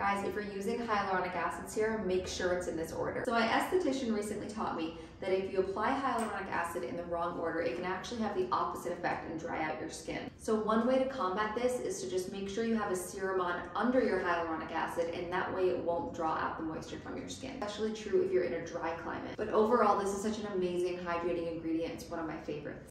Guys, if you're using hyaluronic acid serum, make sure it's in this order. So my esthetician recently taught me that if you apply hyaluronic acid in the wrong order, it can actually have the opposite effect and dry out your skin. So one way to combat this is to just make sure you have a serum on under your hyaluronic acid, and that way it won't draw out the moisture from your skin. Especially true if you're in a dry climate. But overall, this is such an amazing hydrating ingredient. It's one of my favorites.